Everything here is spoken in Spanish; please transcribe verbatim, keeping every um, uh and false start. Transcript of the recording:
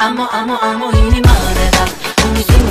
amo amo amo 힘이 많아.